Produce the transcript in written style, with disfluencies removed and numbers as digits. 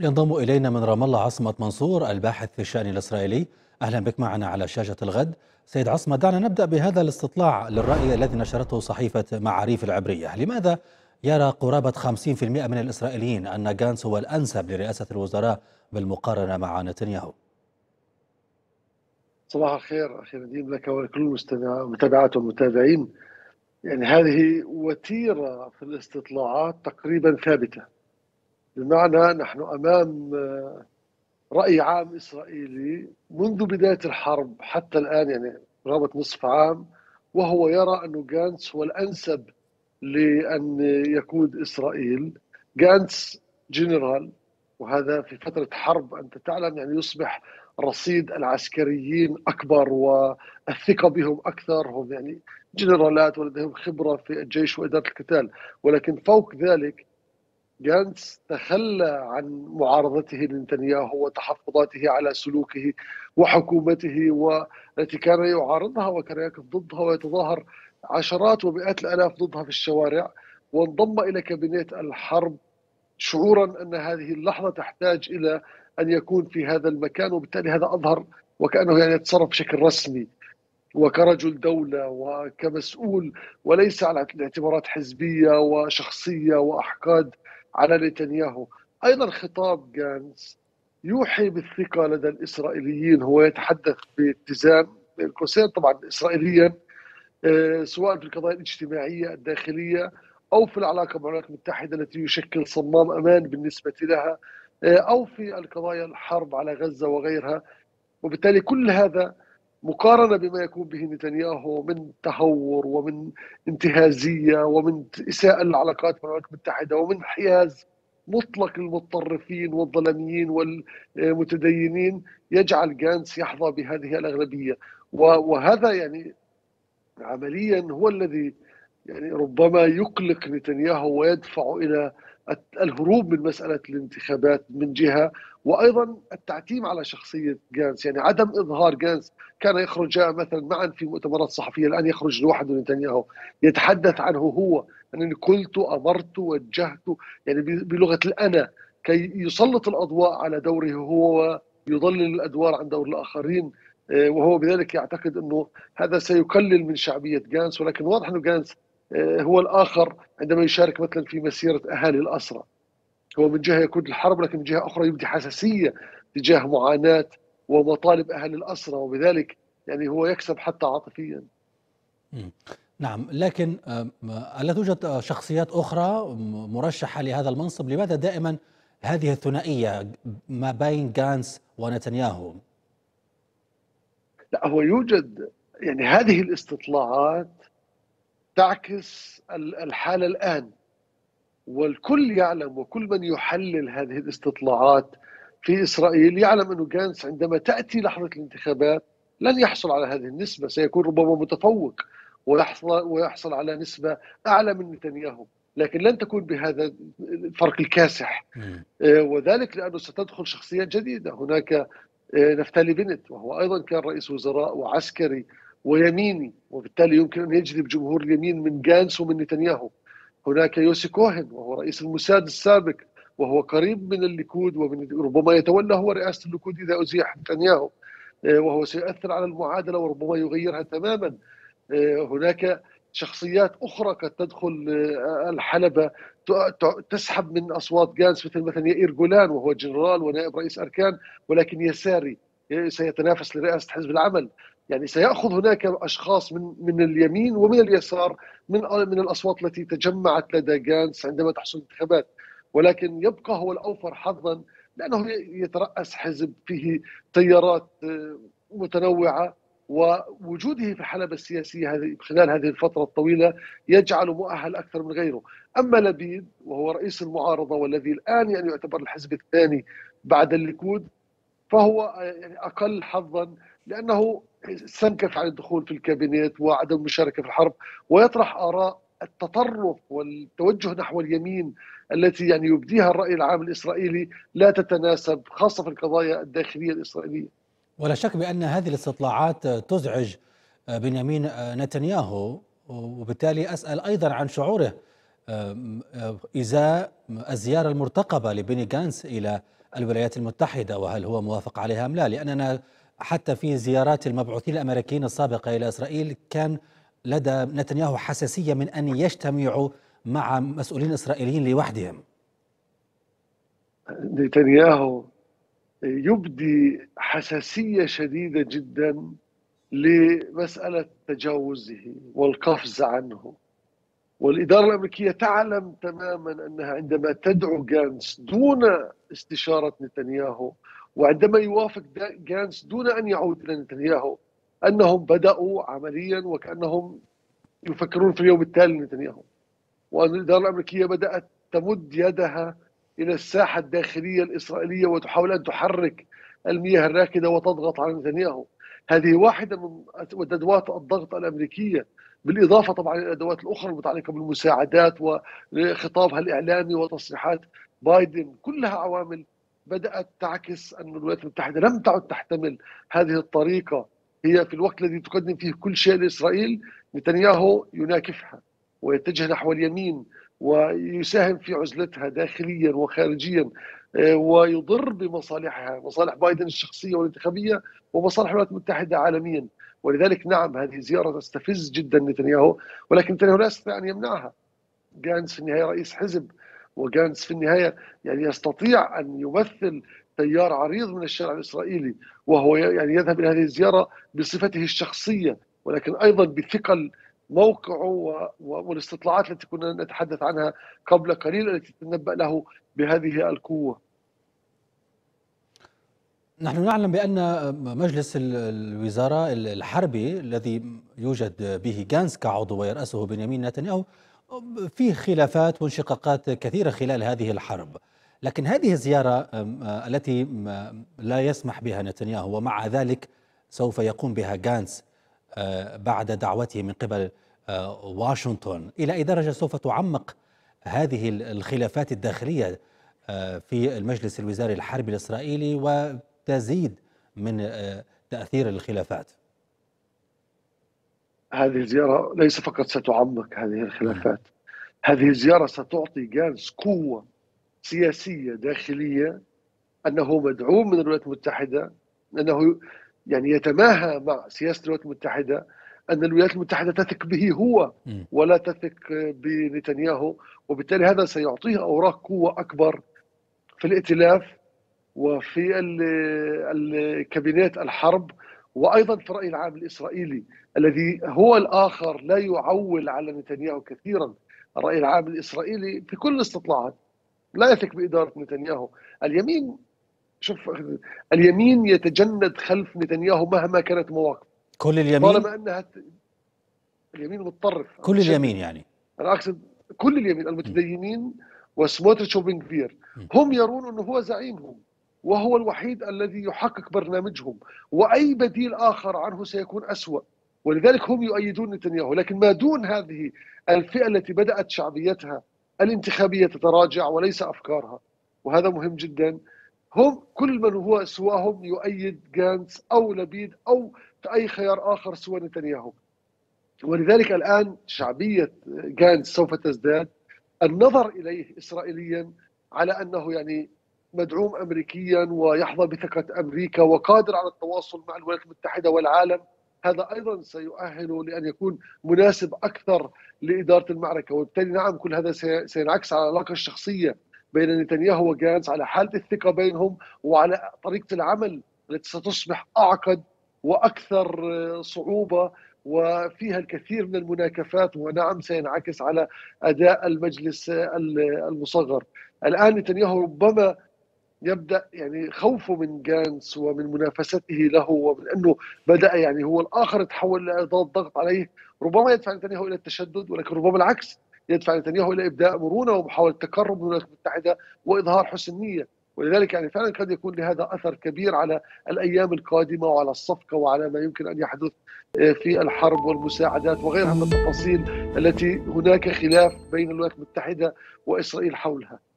ينضم إلينا من رام الله عصمة منصور الباحث في الشأن الإسرائيلي. أهلا بك معنا على شاشة الغد. سيد عصمة، دعنا نبدأ بهذا الاستطلاع للرأي الذي نشرته صحيفة معاريف العبرية. لماذا يرى قرابة 50% من الإسرائيليين أن جانس هو الأنسب لرئاسة الوزراء بالمقارنة مع نتنياهو؟ صباح الخير أخي نديم لك ولكل المتابعات والمتابعين. يعني هذه وتيرة في الاستطلاعات تقريبا ثابتة، بمعنى نحن أمام رأي عام إسرائيلي منذ بداية الحرب حتى الآن، يعني قرابة نصف عام، وهو يرى أن جانتس هو الأنسب لأن يقود إسرائيل. جانتس جنرال، وهذا في فترة حرب أنت تعلم، يعني يصبح رصيد العسكريين أكبر والثقة بهم أكثر، هم يعني جنرالات ولديهم خبرة في الجيش وإدارة القتال. ولكن فوق ذلك جانتس تخلى عن معارضته لنتنياهو وتحفظاته على سلوكه وحكومته، والتي كان يعارضها وكان يقف ضدها ويتظاهر عشرات ومئات الآلاف ضدها في الشوارع، وانضم إلى كابينة الحرب شعورا أن هذه اللحظة تحتاج إلى أن يكون في هذا المكان. وبالتالي هذا أظهر وكأنه يعني يتصرف بشكل رسمي وكرجل دولة وكمسؤول، وليس على اعتبارات حزبية وشخصية وأحقاد على نتنياهو. أيضا خطاب جانتس يوحي بالثقة لدى الإسرائيليين، هو يتحدث باتزان القوسين طبعا إسرائيليا، سواء في القضايا الاجتماعية الداخلية أو في العلاقة مع الولايات المتحدة التي يشكل صمام أمان بالنسبة لها، أو في القضايا الحرب على غزة وغيرها. وبالتالي كل هذا مقارنة بما يكون به نتنياهو من تهور ومن انتهازية ومن إساءة العلاقات مع الولايات المتحدة ومن انحياز مطلق للمتطرفين والظلميين والمتدينين، يجعل جانتس يحظى بهذه الأغلبية. وهذا يعني عمليا هو الذي يعني ربما يقلق نتنياهو ويدفع إلى الهروب من مسألة الانتخابات من جهة، وأيضا التعتيم على شخصية جانتس، يعني عدم إظهار جانتس. كان يخرج مثلا معا في مؤتمرات صحفية، الآن يخرج لوحده نتنياهو يتحدث عنه هو، أنني قلت أمرت وجهت، يعني بلغة الأنا، كي يسلط الأضواء على دوره هو ويضلل الأدوار عن دور الآخرين. وهو بذلك يعتقد أنه هذا سيقلل من شعبية جانتس، ولكن واضح أنه جانتس هو الآخر عندما يشارك مثلا في مسيرة أهالي الأسرة. هو من جهة يكون الحرب، لكن من جهة أخرى يبدي حساسية تجاه معاناة ومطالب أهالي الأسرة، وبذلك يعني هو يكسب حتى عاطفيا. نعم، لكن ألا توجد شخصيات أخرى مرشحة لهذا المنصب؟ لماذا دائما هذه الثنائية ما بين جانتس ونتنياهو؟ لا، هو يوجد، يعني هذه الاستطلاعات تعكس الحالة الآن، والكل يعلم وكل من يحلل هذه الاستطلاعات في إسرائيل يعلم أن جانتس عندما تأتي لحظة الانتخابات لن يحصل على هذه النسبة، سيكون ربما متفوق ويحصل على نسبة أعلى من نتنياهو، لكن لن تكون بهذا الفرق الكاسح. وذلك لأنه ستدخل شخصيات جديدة. هناك نفتالي بنت، وهو أيضا كان رئيس وزراء وعسكري ويميني، وبالتالي يمكن أن يجذب جمهور اليمين من جانتس ومن نتنياهو. هناك يوسي كوهن، وهو رئيس الموساد السابق، وهو قريب من الليكود وربما يتولى هو رئاسة الليكود إذا أزيح نتنياهو، وهو سيؤثر على المعادلة وربما يغيرها تماما. هناك شخصيات أخرى قد تدخل الحلبة تسحب من أصوات جانتس، مثلا يائير جولان، وهو جنرال ونائب رئيس أركان ولكن يساري، سيتنافس لرئاسة حزب العمل. يعني سيأخذ هناك أشخاص من اليمين ومن اليسار من الأصوات التي تجمعت لدى جانتس عندما تحصل الانتخابات، ولكن يبقى هو الأوفر حظا لأنه يترأس حزب فيه تيارات متنوعة، ووجوده في الحلبة السياسية هذه خلال هذه الفترة الطويلة يجعله مؤهل أكثر من غيره. أما لبيد، وهو رئيس المعارضة والذي الآن يعني يعتبر الحزب الثاني بعد الليكود، فهو يعني أقل حظا لأنه استنكف عن الدخول في الكابينيت وعدم المشاركة في الحرب، ويطرح آراء التطرف والتوجه نحو اليمين التي يعني يبديها الرأي العام الإسرائيلي لا تتناسب، خاصة في القضايا الداخلية الإسرائيلية. ولا شك بأن هذه الاستطلاعات تزعج بنيامين نتنياهو، وبالتالي أسأل أيضا عن شعوره إزاء الزيارة المرتقبة لبيني غانتس إلى الولايات المتحدة، وهل هو موافق عليها أم لا؟ لأننا حتى في زيارات المبعوثين الأمريكيين السابقة إلى إسرائيل كان لدى نتنياهو حساسية من أن يجتمعوا مع مسؤولين إسرائيليين لوحدهم. نتنياهو يبدي حساسية شديدة جدا لمسألة تجاوزه والقفز عنه، والإدارة الأمريكية تعلم تماما أنها عندما تدعو غانتس دون استشارة نتنياهو، وعندما يوافق غانتس دون أن يعود إلى نتنياهو، أنهم بدأوا عمليا وكأنهم يفكرون في اليوم التالي لنتنياهو، وأن الإدارة الأمريكية بدأت تمد يدها إلى الساحة الداخلية الإسرائيلية وتحاول أن تحرك المياه الراكدة وتضغط على نتنياهو. هذه واحدة من أدوات الضغط الأمريكية، بالإضافة طبعا إلى الأدوات الأخرى المتعلقة بالمساعدات وخطابها الإعلامي وتصريحات بايدن، كلها عوامل بدأت تعكس أن الولايات المتحدة لم تعد تحتمل هذه الطريقة. هي في الوقت الذي تقدم فيه كل شيء لإسرائيل، نتنياهو يناكفها ويتجه نحو اليمين ويساهم في عزلتها داخليا وخارجيا، ويضر بمصالحها، مصالح بايدن الشخصية والانتخابية ومصالح الولايات المتحدة عالميا. ولذلك نعم، هذه زيارة تستفز جدا نتنياهو، ولكن نتنياهو لا يستطيع أن يمنعها. غانتس في النهاية رئيس حزب، وغانتس في النهاية يعني يستطيع أن يمثل تيار عريض من الشارع الإسرائيلي، وهو يعني يذهب إلى هذه الزيارة بصفته الشخصية، ولكن أيضا بثقل موقعه والاستطلاعات التي كنا نتحدث عنها قبل قليل التي تتنبأ له بهذه القوة. نحن نعلم بأن مجلس الوزراء الحربي الذي يوجد به غانتس كعضو ويرأسه بنيامين نتنياهو فيه خلافات وانشقاقات كثيرة خلال هذه الحرب، لكن هذه الزيارة التي لا يسمح بها نتنياهو ومع ذلك سوف يقوم بها غانتس بعد دعوته من قبل واشنطن، إلى أي درجة سوف تعمق هذه الخلافات الداخلية في المجلس الوزاري الحربي الإسرائيلي وتزيد من تأثير الخلافات؟ هذه الزيارة ليس فقط ستعمق هذه الخلافات، هذه الزيارة ستعطي غانتس قوة سياسية داخلية، أنه مدعوم من الولايات المتحدة، أنه يعني يتماهى مع سياسة الولايات المتحدة، أن الولايات المتحدة تثق به هو ولا تثق بنتنياهو، وبالتالي هذا سيعطيه أوراق قوة أكبر في الائتلاف وفي الكابينات الحرب، وأيضا في الرأي العام الإسرائيلي الذي هو الآخر لا يعول على نتنياهو كثيرا. الرأي العام الإسرائيلي في كل الاستطلاعات لا يثق بإدارة نتنياهو. اليمين، شوف، اليمين يتجند خلف نتنياهو مهما كانت مواقف كل اليمين، طالما انها اليمين متطرف، كل اليمين يعني انا اقصد كل اليمين، المتدينين وسموتريتش وبن كفير هم يرون انه هو زعيمهم وهو الوحيد الذي يحقق برنامجهم، واي بديل اخر عنه سيكون اسوأ، ولذلك هم يؤيدون نتنياهو. لكن ما دون هذه الفئة التي بدأت شعبيتها الانتخابية تتراجع وليس افكارها، وهذا مهم جدا، هم كل من هو سواهم يؤيد غانتس أو لبيد أو أي خيار آخر سوى نتنياهو. ولذلك الآن شعبية غانتس سوف تزداد، النظر إليه إسرائيليا على أنه يعني مدعوم أمريكيا ويحظى بثقة أمريكا وقادر على التواصل مع الولايات المتحدة والعالم، هذا أيضا سيؤهله لأن يكون مناسب أكثر لإدارة المعركة. وبالتالي نعم، كل هذا سينعكس على العلاقة الشخصية بين نتنياهو وغانتس، على حالة الثقة بينهم وعلى طريقة العمل التي ستصبح أعقد وأكثر صعوبة وفيها الكثير من المناكفات، ونعم سينعكس على أداء المجلس المصغر. الآن نتنياهو ربما يبدأ يعني خوفه من غانتس ومن منافسته له ومن أنه بدأ يعني هو الآخر تحول لأداة ضغط عليه، ربما يدفع نتنياهو إلى التشدد، ولكن ربما العكس يدفع نتنياهو الى ابداء مرونه ومحاوله تقرب من الولايات المتحده واظهار حسن نيه. ولذلك يعني فعلا قد يكون لهذا اثر كبير على الايام القادمه وعلى الصفقه وعلى ما يمكن ان يحدث في الحرب والمساعدات وغيرها من التفاصيل التي هناك خلاف بين الولايات المتحده واسرائيل حولها.